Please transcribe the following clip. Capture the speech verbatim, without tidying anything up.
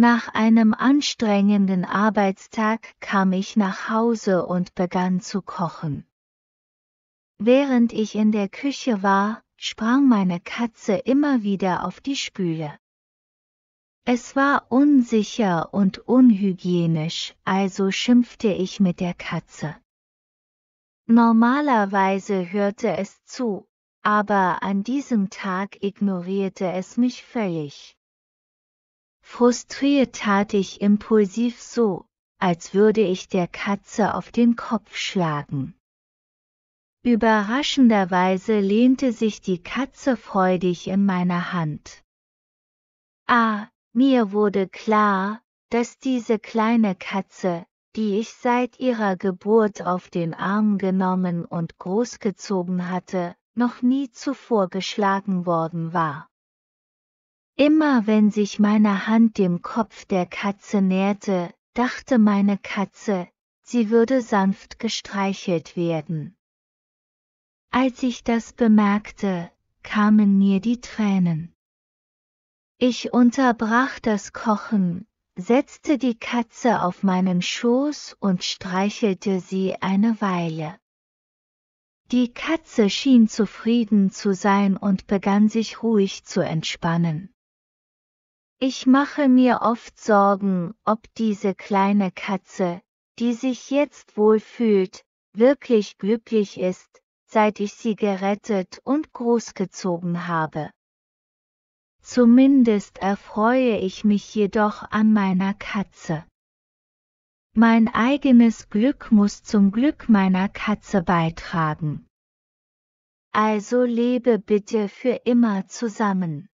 Nach einem anstrengenden Arbeitstag kam ich nach Hause und begann zu kochen. Während ich in der Küche war, sprang meine Katze immer wieder auf die Spüle. Es war unsicher und unhygienisch, also schimpfte ich mit der Katze. Normalerweise hörte es zu, aber an diesem Tag ignorierte es mich völlig. Frustriert tat ich impulsiv so, als würde ich der Katze auf den Kopf schlagen. Überraschenderweise lehnte sich die Katze freudig in meine Hand. Ah, mir wurde klar, dass diese kleine Katze, die ich seit ihrer Geburt auf den Arm genommen und großgezogen hatte, noch nie zuvor geschlagen worden war. Immer wenn sich meine Hand dem Kopf der Katze näherte, dachte meine Katze, sie würde sanft gestreichelt werden. Als ich das bemerkte, kamen mir die Tränen. Ich unterbrach das Kochen, setzte die Katze auf meinen Schoß und streichelte sie eine Weile. Die Katze schien zufrieden zu sein und begann sich ruhig zu entspannen. Ich mache mir oft Sorgen, ob diese kleine Katze, die sich jetzt wohlfühlt, wirklich glücklich ist, seit ich sie gerettet und großgezogen habe. Zumindest erfreue ich mich jedoch an meiner Katze. Mein eigenes Glück muss zum Glück meiner Katze beitragen. Also lebe bitte für immer zusammen.